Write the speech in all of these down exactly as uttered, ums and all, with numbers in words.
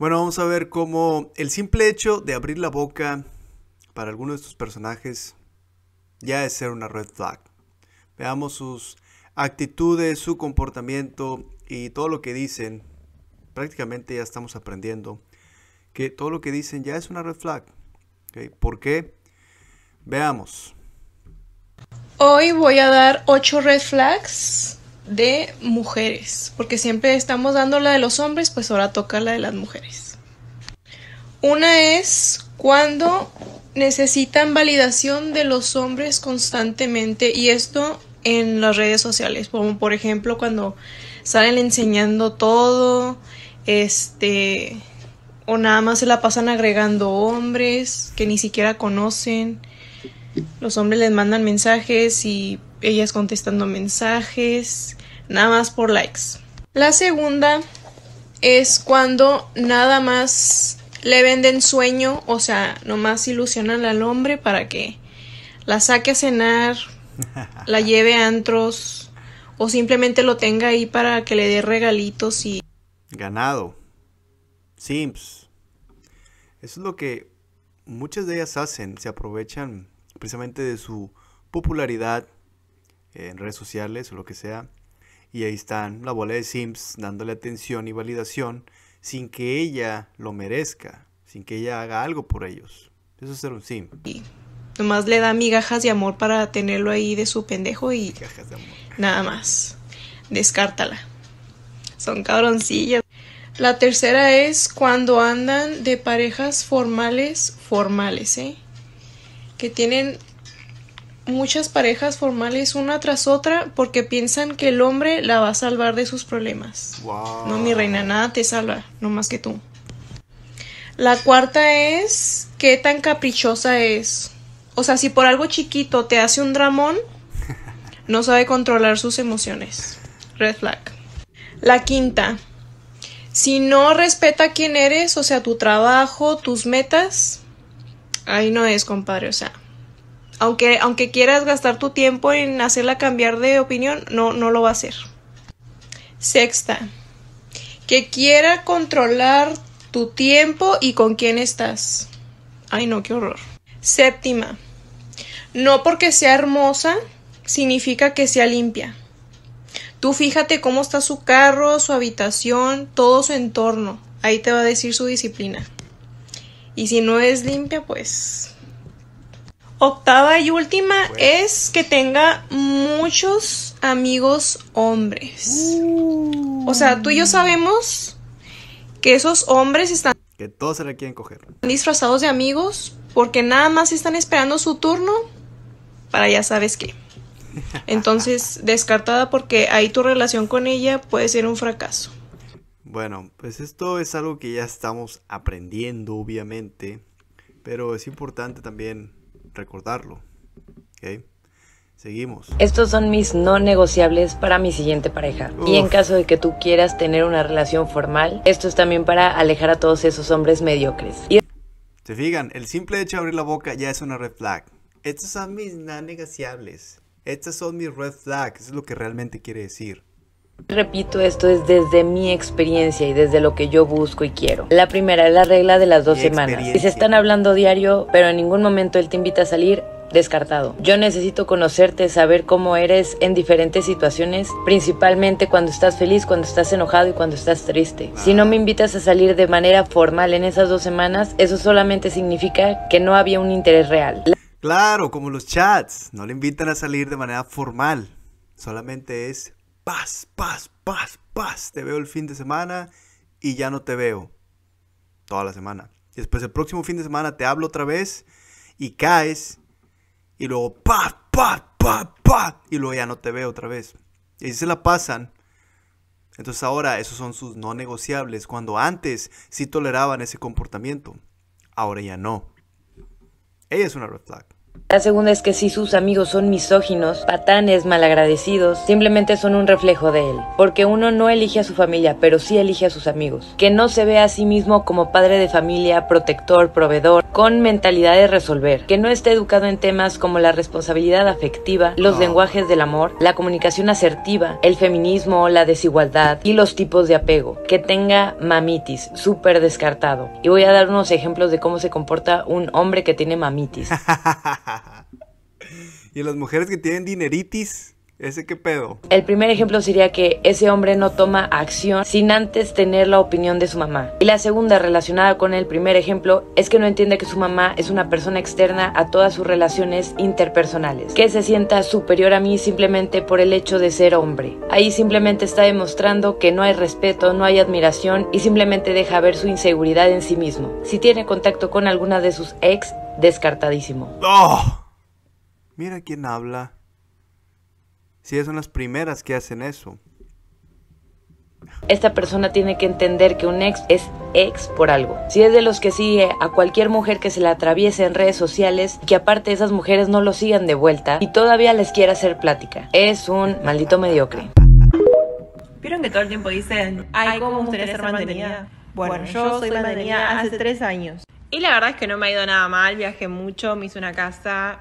Bueno, vamos a ver cómo el simple hecho de abrir la boca para alguno de estos personajes ya es ser una red flag. Veamos sus actitudes, su comportamiento y todo lo que dicen. Prácticamente ya estamos aprendiendo que todo lo que dicen ya es una red flag. ¿Okay? ¿Por qué? Veamos. Hoy voy a dar ocho red flags de mujeres, porque siempre estamos dando la de los hombres, pues ahora toca la de las mujeres. Una es cuando necesitan validación de los hombres constantemente, y esto en las redes sociales, como por ejemplo cuando salen enseñando todo, este, o nada más se la pasan agregando hombres que ni siquiera conocen. Los hombres les mandan mensajes y ellas contestando mensajes, nada más por likes. La segunda es cuando nada más le venden sueño, o sea, nomás ilusionan al hombre para que la saque a cenar, la lleve a antros, o simplemente lo tenga ahí para que le dé regalitos y... Ganado. Simps. Eso es lo que muchas de ellas hacen, se aprovechan precisamente de su popularidad en redes sociales o lo que sea, y ahí están la bola de simps dándole atención y validación sin que ella lo merezca, sin que ella haga algo por ellos. Eso es ser un simp. Y nomás le da migajas de amor para tenerlo ahí de su pendejo y migajas de amor. Nada más. Descártala. Son cabroncillas. La tercera es cuando andan de parejas formales, formales, ¿eh? Que tienen muchas parejas formales una tras otra porque piensan que el hombre la va a salvar de sus problemas. Wow. No, mi reina, nada te salva, no más que tú. La cuarta es qué tan caprichosa es. O sea, si por algo chiquito te hace un dramón, no sabe controlar sus emociones. Red flag. La quinta, si no respeta quién eres, o sea, tu trabajo, tus metas, ahí no es, compadre, o sea, aunque, aunque quieras gastar tu tiempo en hacerla cambiar de opinión, no, no lo va a hacer. Sexta, que quiera controlar tu tiempo y con quién estás. Ay, no, qué horror. Séptima, no porque sea hermosa significa que sea limpia. Tú fíjate cómo está su carro, su habitación, todo su entorno. Ahí te va a decir su disciplina. Y si no es limpia, pues... Octava y última bueno. es que tenga muchos amigos hombres. Uh. O sea, tú y yo sabemos que esos hombres están... Que todos se la quieren coger. Disfrazados de amigos porque nada más están esperando su turno para ya sabes qué. Entonces, descartada, porque ahí tu relación con ella puede ser un fracaso. Bueno, pues esto es algo que ya estamos aprendiendo, obviamente, pero es importante también recordarlo, ¿ok? Seguimos. Estos son mis no negociables para mi siguiente pareja. Uf. Y en caso de que tú quieras tener una relación formal, esto es también para alejar a todos esos hombres mediocres. Y... ¿Se fijan? El simple hecho de abrir la boca ya es una red flag. Estos son mis no negociables. Estas son mis red flags. Eso es lo que realmente quiere decir. Repito, esto es desde mi experiencia y desde lo que yo busco y quiero. La primera es la regla de las dos semanas. Si se están hablando diario, pero en ningún momento él te invita a salir, descartado. Yo necesito conocerte, saber cómo eres en diferentes situaciones, principalmente cuando estás feliz, cuando estás enojado y cuando estás triste. Si no me invitas a salir de manera formal en esas dos semanas, eso solamente significa que no había un interés real. Claro, como los chats, no le invitan a salir de manera formal, solamente es... Paz, paz, paz, paz. Te veo el fin de semana y ya no te veo toda la semana. Después el próximo fin de semana te hablo otra vez y caes. Y luego paz, paz, paz, paz. Y luego ya no te veo otra vez. Y así se la pasan. Entonces ahora esos son sus no negociables. Cuando antes sí toleraban ese comportamiento, ahora ya no. Ella es una red flag. La segunda es que si sus amigos son misóginos, patanes, malagradecidos, simplemente son un reflejo de él, porque uno no elige a su familia, pero sí elige a sus amigos, que no se ve a sí mismo como padre de familia, protector, proveedor, con mentalidad de resolver, que no esté educado en temas como la responsabilidad afectiva, los lenguajes del amor, la comunicación asertiva, el feminismo, la desigualdad y los tipos de apego, que tenga mamitis, súper descartado. Y voy a dar unos ejemplos de cómo se comporta un hombre que tiene mamitis. Y las mujeres que tienen dineritis, ¿ese qué pedo? El primer ejemplo sería que ese hombre no toma acción sin antes tener la opinión de su mamá. Y la segunda, relacionada con el primer ejemplo, es que no entiende que su mamá es una persona externa a todas sus relaciones interpersonales, que se sienta superior a mí simplemente por el hecho de ser hombre. Ahí simplemente está demostrando que no hay respeto, no hay admiración y simplemente deja ver su inseguridad en sí mismo. Si tiene contacto con alguna de sus ex, descartadísimo. ¡Oh! Mira quién habla. Si sí, son las primeras que hacen eso. Esta persona tiene que entender que un ex es ex por algo. Si es de los que sigue a cualquier mujer que se la atraviese en redes sociales, que aparte esas mujeres no lo sigan de vuelta y todavía les quiera hacer plática, es un maldito mediocre. ¿Vieron que todo el tiempo dicen, ay, cómo me gustaría ser mantenida? Bueno, bueno, yo soy mantenida hace tres años. Y la verdad es que no me ha ido nada mal, viajé mucho, me hice una casa,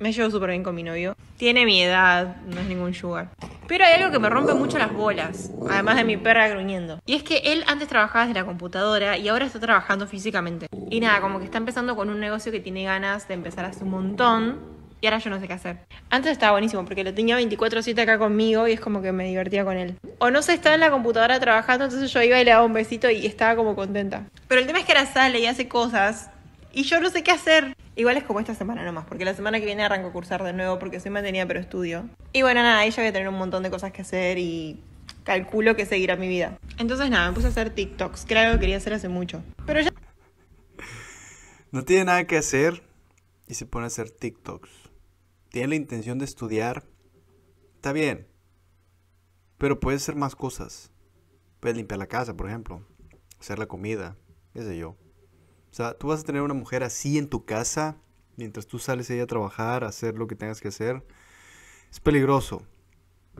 me llevo súper bien con mi novio. Tiene mi edad, no es ningún sugar. Pero hay algo que me rompe mucho las bolas, además de mi perra gruñendo. Y es que él antes trabajaba desde la computadora y ahora está trabajando físicamente. Y nada, como que está empezando con un negocio que tiene ganas de empezar hace un montón. Y ahora yo no sé qué hacer. Antes estaba buenísimo porque lo tenía veinticuatro siete acá conmigo y es como que me divertía con él. O no sé, estaba en la computadora trabajando, entonces yo iba y le daba un besito y estaba como contenta. Pero el tema es que ahora sale y hace cosas y yo no sé qué hacer. Igual es como esta semana nomás, porque la semana que viene arranco a cursar de nuevo porque soy mantenida pero estudio. Y bueno, nada, ahí ya voy a tener un montón de cosas que hacer y calculo que seguirá mi vida. Entonces nada, me puse a hacer TikToks, que era algo que quería hacer hace mucho. Pero ya... No tiene nada que hacer y se pone a hacer TikToks. Tiene la intención de estudiar, está bien, pero puedes hacer más cosas. Puedes limpiar la casa, por ejemplo, hacer la comida, qué sé yo. O sea, tú vas a tener una mujer así en tu casa, mientras tú sales ella a trabajar, a hacer lo que tengas que hacer. Es peligroso.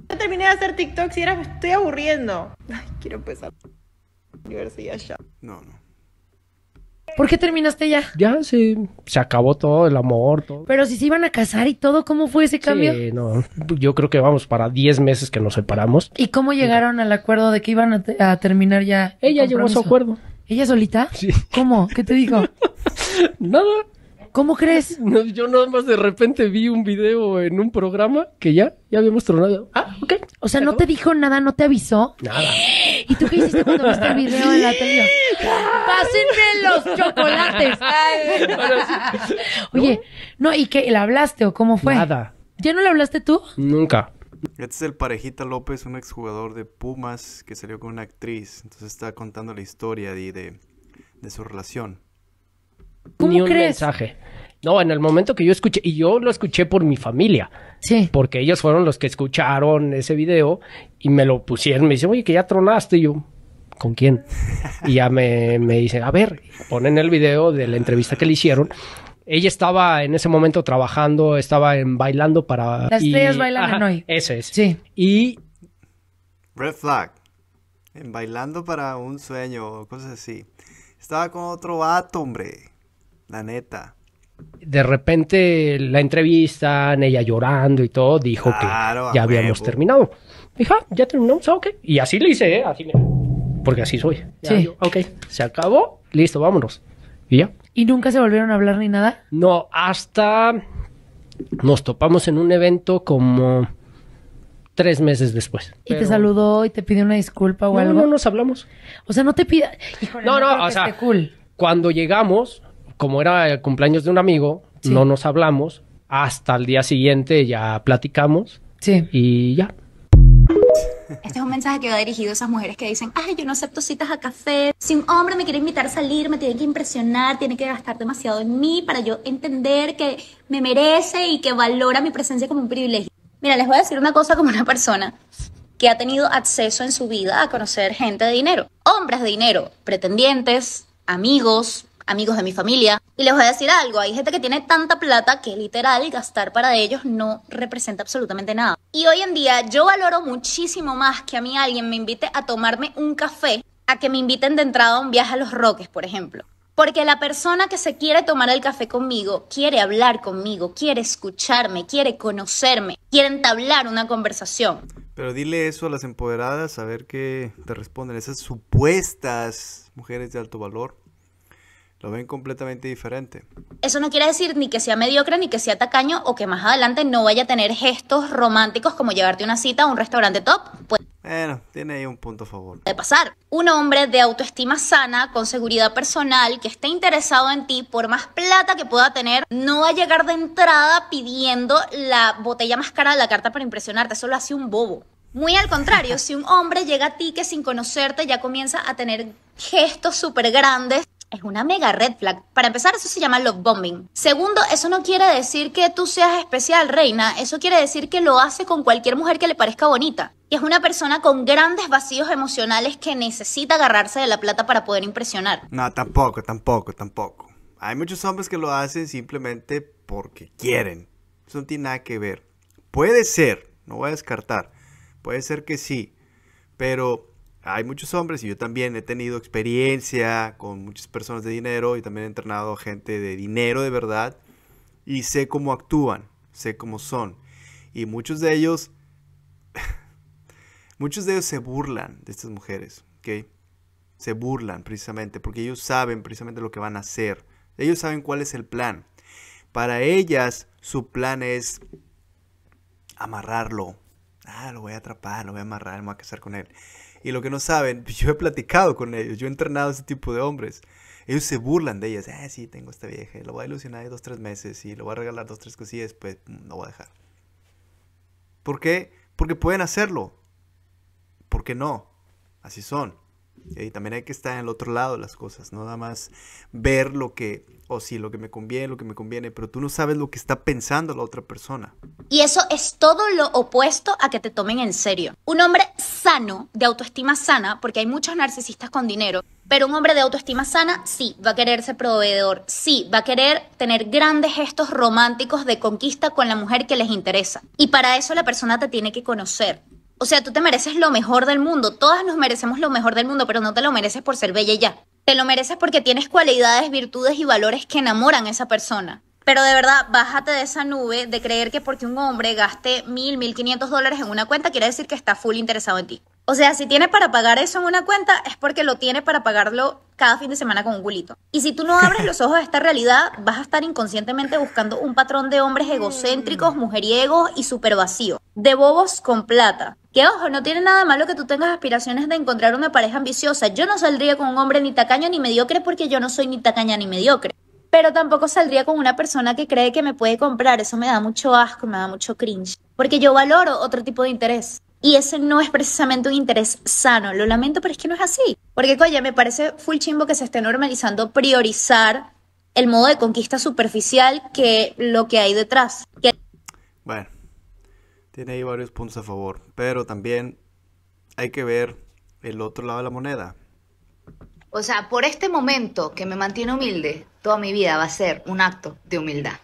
Yo terminé de hacer TikToks y ahora me estoy aburriendo. Ay, quiero empezar la universidad ya. No, no. ¿Por qué terminaste ya? Ya, sí. Se acabó todo, el amor, todo. Pero si se iban a casar y todo, ¿cómo fue ese cambio? Sí, no. Yo creo que vamos para diez meses que nos separamos. ¿Y cómo llegaron al acuerdo de que iban a, te a terminar ya? Ella llegó a su acuerdo. ¿Ella solita? Sí. ¿Cómo? ¿Qué te dijo? Nada. ¿Cómo crees? No, yo nada más de repente vi un video en un programa que ya, ya habíamos tronado. Ah, ok. O sea, ¿no te dijo nada? ¿No te avisó? Nada. ¿Y tú qué hiciste cuando viste el video en la tele? ¡Pásenme los chocolates! Ay. Oye, ¿no? ¿Y qué? ¿Le hablaste o cómo fue? Nada. ¿Ya no le hablaste tú? Nunca. Este es el Parejita López, un exjugador de Pumas que salió con una actriz. Entonces está contando la historia de, de, de su relación. ¿Cómo Ni un crees? Mensaje. No, en el momento que yo escuché, y yo lo escuché por mi familia. Sí. Porque ellos fueron los que escucharon ese video y me lo pusieron. Me dicen, oye, que ya tronaste. Y yo, ¿con quién? Y ya me, me dicen, a ver, ponen el video de la entrevista que le hicieron. Ella estaba en ese momento trabajando, estaba en bailando para... Las estrellas bailan ajá, en hoy. Eso es. Sí. Y... Red flag. En bailando para un sueño, cosas así. Estaba con otro vato, hombre. La neta. De repente la entrevistan, ella llorando y todo, dijo claro, que ya habíamos huevo. terminado. Hija, ya terminamos, ah, ok. Y así le hice, ¿eh? Así le... Porque así soy. Ya, sí. Yo, ok, se acabó, listo, vámonos. Y ya. ¿Y nunca se volvieron a hablar ni nada? No, hasta nos topamos en un evento como tres meses después. ¿Y pero... te saludó y te pidió una disculpa o no, algo? No, no nos hablamos. O sea, no te pida... Híjole, no, no, no o sea, esté cool. Cuando llegamos, como era el cumpleaños de un amigo, sí. No nos hablamos. Hasta el día siguiente ya platicamos. Sí. Y ya. Este es un mensaje que va dirigido a esas mujeres que dicen, ay, yo no acepto citas a café. Si un hombre me quiere invitar a salir, me tiene que impresionar, tiene que gastar demasiado en mí para yo entender que me merece y que valora mi presencia como un privilegio. Mira, les voy a decir una cosa como una persona que ha tenido acceso en su vida a conocer gente de dinero. Hombres de dinero, pretendientes, amigos, amigos de mi familia. Y les voy a decir algo, hay gente que tiene tanta plata que literal gastar para ellos no representa absolutamente nada. Y hoy en día yo valoro muchísimo más que a mí alguien me invite a tomarme un café a que me inviten de entrada a un viaje a Los Roques, por ejemplo. Porque la persona que se quiere tomar el café conmigo, quiere hablar conmigo, quiere escucharme, quiere conocerme, quiere entablar una conversación. Pero dile eso a las empoderadas, a ver qué te responden. Esas supuestas mujeres de alto valor lo ven completamente diferente. Eso no quiere decir ni que sea mediocre, ni que sea tacaño, o que más adelante no vaya a tener gestos románticos como llevarte una cita a un restaurante top. Pues, bueno, tiene ahí un punto a favor. Puede pasar. Un hombre de autoestima sana, con seguridad personal, que esté interesado en ti, por más plata que pueda tener, no va a llegar de entrada pidiendo la botella más cara de la carta para impresionarte. Eso lo hace un bobo. Muy al contrario, si un hombre llega a ti que sin conocerte ya comienza a tener gestos súper grandes, es una mega red flag. Para empezar, eso se llama love bombing. Segundo, eso no quiere decir que tú seas especial, reina. Eso quiere decir que lo hace con cualquier mujer que le parezca bonita. Y es una persona con grandes vacíos emocionales que necesita agarrarse de la plata para poder impresionar. No, tampoco, tampoco, tampoco. Hay muchos hombres que lo hacen simplemente porque quieren. Eso no tiene nada que ver. Puede ser, no voy a descartar. Puede ser que sí, pero hay muchos hombres, y yo también he tenido experiencia con muchas personas de dinero y también he entrenado a gente de dinero de verdad y sé cómo actúan, sé cómo son. Y muchos de ellos, muchos de ellos se burlan de estas mujeres, ¿ok? Se burlan precisamente porque ellos saben precisamente lo que van a hacer. Ellos saben cuál es el plan. Para ellas su plan es amarrarlo. Ah, lo voy a atrapar, lo voy a amarrar, me voy a casar con él. Y lo que no saben, yo he platicado con ellos, yo he entrenado a ese tipo de hombres. Ellos se burlan de ellas. Ah, sí, tengo esta vieja, lo voy a ilusionar dos, tres meses y lo voy a regalar dos, tres cosillas, pues no voy a dejar. ¿Por qué? Porque pueden hacerlo. ¿Por qué no? Así son. Y también hay que estar en el otro lado de las cosas, no nada más ver lo que, o oh, sí, lo que me conviene, lo que me conviene, pero tú no sabes lo que está pensando la otra persona. Y eso es todo lo opuesto a que te tomen en serio. Un hombre sano, de autoestima sana, porque hay muchos narcisistas con dinero, pero un hombre de autoestima sana sí va a querer ser proveedor, sí va a querer tener grandes gestos románticos de conquista con la mujer que les interesa. Y para eso la persona te tiene que conocer. O sea, tú te mereces lo mejor del mundo. Todas nos merecemos lo mejor del mundo, pero no te lo mereces por ser bella y ya. Te lo mereces porque tienes cualidades, virtudes y valores que enamoran a esa persona. Pero de verdad, bájate de esa nube de creer que porque un hombre gaste mil, mil quinientos dólares en una cuenta, quiere decir que está full interesado en ti. O sea, si tiene para pagar eso en una cuenta, es porque lo tiene para pagarlo cada fin de semana con un culito. Y si tú no abres los ojos a esta realidad, vas a estar inconscientemente buscando un patrón de hombres egocéntricos, mujeriegos y súper vacíos. De bobos con plata. Que ojo, no tiene nada malo que tú tengas aspiraciones de encontrar una pareja ambiciosa. Yo no saldría con un hombre ni tacaño ni mediocre porque yo no soy ni tacaña ni mediocre. Pero tampoco saldría con una persona que cree que me puede comprar. Eso me da mucho asco, me da mucho cringe. Porque yo valoro otro tipo de interés. Y ese no es precisamente un interés sano. Lo lamento, pero es que no es así. Porque, oye, me parece full chimbo que se esté normalizando priorizar el modo de conquista superficial que lo que hay detrás. Que... Bueno, tiene ahí varios puntos a favor. Pero también hay que ver el otro lado de la moneda. O sea, por este momento que me mantiene humilde, toda mi vida va a ser un acto de humildad.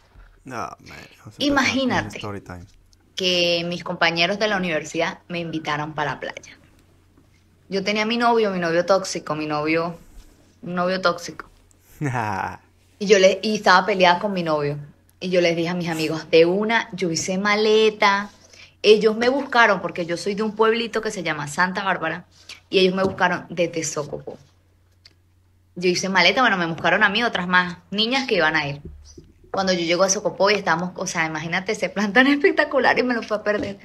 No, man, no se Imagínate. Que mis compañeros de la universidad me invitaron para la playa. Yo tenía a mi novio, mi novio tóxico, mi novio, un novio tóxico. y yo le, y estaba peleada con mi novio. Y yo les dije a mis amigos, de una, yo hice maleta. Ellos me buscaron, porque yo soy de un pueblito que se llama Santa Bárbara, y ellos me buscaron desde Socopó. Yo hice maleta, bueno, me buscaron a mí, otras más niñas que iban a ir. Cuando yo llego a Socopó y estábamos, o sea, imagínate ese plan tan espectacular y me lo fue a perder.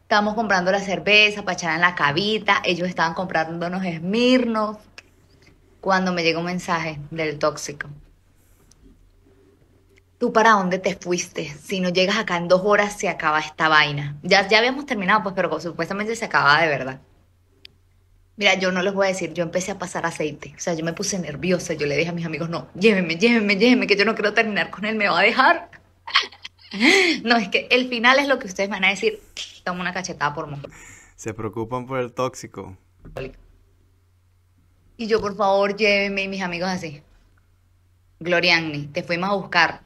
Estábamos comprando la cerveza para echar en la cabita, ellos estaban comprando unos esmirnos. Cuando me llega un mensaje del tóxico. ¿Tú para dónde te fuiste? Si no llegas acá en dos horas se acaba esta vaina. Ya, ya habíamos terminado, pues, pero supuestamente se acababa de verdad. Mira, yo no les voy a decir, yo empecé a pasar aceite. O sea, yo me puse nerviosa. Yo le dije a mis amigos, no, llévenme, llévenme, llévenme, que yo no quiero terminar con él, ¿me va a dejar? No, es que el final es lo que ustedes van a decir. Toma una cachetada por mujer. Se preocupan por el tóxico. Y yo, por favor, llévenme, y mis amigos así. Gloria Agni, te fuimos a buscar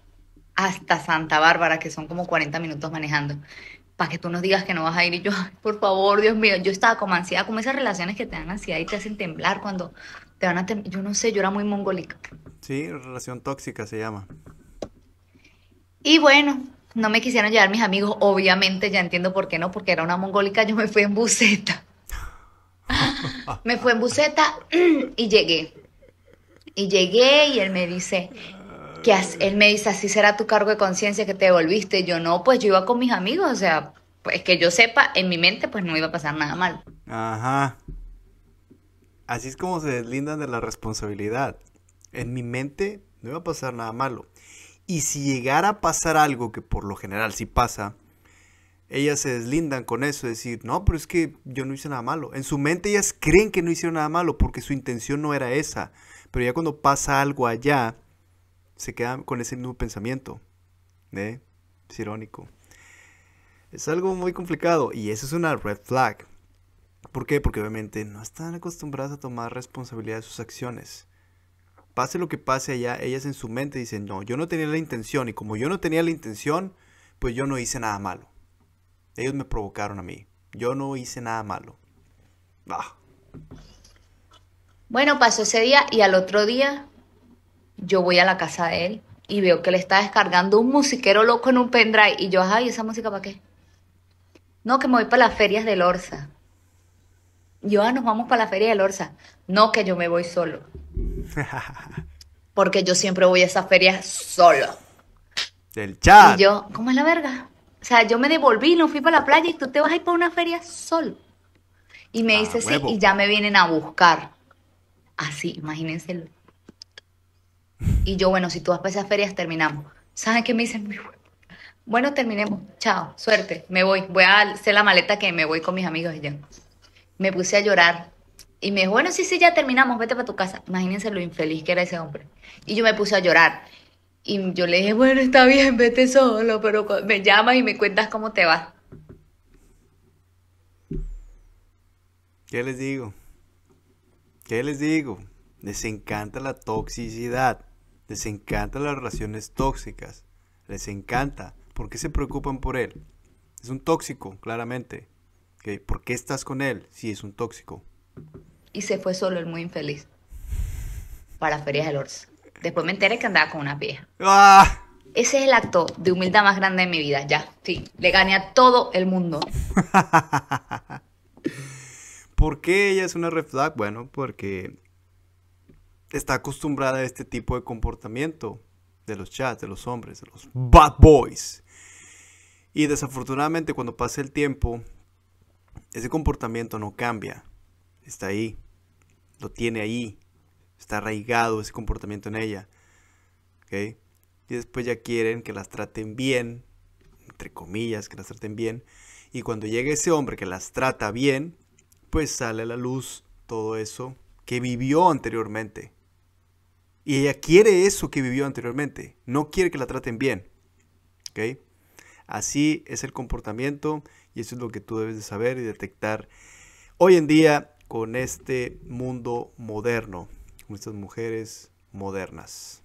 hasta Santa Bárbara, que son como cuarenta minutos manejando, para que tú nos digas que no vas a ir. Y yo, ay, por favor, Dios mío, yo estaba como ansiedad, como esas relaciones que te dan ansiedad y te hacen temblar cuando te van a temblar. Yo no sé, yo era muy mongólica. Sí, relación tóxica se llama. Y bueno, no me quisieron llevar mis amigos, obviamente, ya entiendo por qué no, porque era una mongólica, yo me fui en buseta. Me fui en buseta y llegué. Y llegué y él me dice... Que así, él me dice, así será tu cargo de conciencia que te devolviste. Y yo, no, pues yo iba con mis amigos, o sea, pues que yo sepa, en mi mente, pues no iba a pasar nada mal. Ajá. Así es como se deslindan de la responsabilidad. En mi mente no iba a pasar nada malo. Y si llegara a pasar algo, que por lo general sí pasa, ellas se deslindan con eso, decir, no, pero es que yo no hice nada malo. En su mente ellas creen que no hicieron nada malo porque su intención no era esa. Pero ya cuando pasa algo allá... se quedan con ese mismo pensamiento, ¿eh? Es irónico. Es algo muy complicado y eso es una red flag. ¿Por qué? Porque obviamente no están acostumbradas a tomar responsabilidad de sus acciones. Pase lo que pase allá, ellas en su mente dicen, no, yo no tenía la intención, y como yo no tenía la intención, pues yo no hice nada malo. Ellos me provocaron a mí, yo no hice nada malo. Ah. Bueno, pasó ese día y al otro día... yo voy a la casa de él y veo que le está descargando un musiquero loco en un pendrive. Y yo, ay, ¿esa música para qué? No, que me voy para las ferias de Lorza. Yo, ah, nos vamos para la feria de Lorza. No, que yo me voy solo. Porque yo siempre voy a esas ferias solo. Del chat. Y yo, ¿cómo es la verga? O sea, yo me devolví, no fui para la playa y tú te vas a ir para una feria solo. Y me ah, dice, huevo. Sí, y ya me vienen a buscar. Así, imagínenselo. Y yo, bueno, si tú vas para esas ferias, terminamos. ¿Saben qué me dicen? Bueno, terminemos. Chao, suerte. Me voy. Voy a hacer la maleta que me voy con mis amigos y yo. Me puse a llorar. Y me dijo, bueno, sí, sí, ya terminamos. Vete para tu casa. Imagínense lo infeliz que era ese hombre. Y yo me puse a llorar. Y yo le dije, bueno, está bien, vete solo, pero me llamas y me cuentas cómo te va. ¿Qué les digo? ¿Qué les digo? Les encanta la toxicidad. Les encantan las relaciones tóxicas. Les encanta. ¿Por qué se preocupan por él? Es un tóxico, claramente. ¿Okay? ¿Por qué estás con él si es un tóxico? Y se fue solo, el muy infeliz. Para Ferias del Orso. Después me enteré que andaba con una vieja. ¡Ah! Ese es el acto de humildad más grande de mi vida. Ya, sí. Le gané a todo el mundo. ¿Por qué ella es una red flag? Bueno, porque... está acostumbrada a este tipo de comportamiento de los chats, de los hombres, de los bad boys. Y desafortunadamente cuando pasa el tiempo, ese comportamiento no cambia. Está ahí, lo tiene ahí, está arraigado ese comportamiento en ella. ¿Okay? Y después ya quieren que las traten bien, entre comillas, que las traten bien. Y cuando llega ese hombre que las trata bien, pues sale a la luz todo eso que vivió anteriormente. Y ella quiere eso que vivió anteriormente. No quiere que la traten bien. ¿Okay? Así es el comportamiento. Y eso es lo que tú debes de saber y detectar hoy en día con este mundo moderno. Con estas mujeres modernas.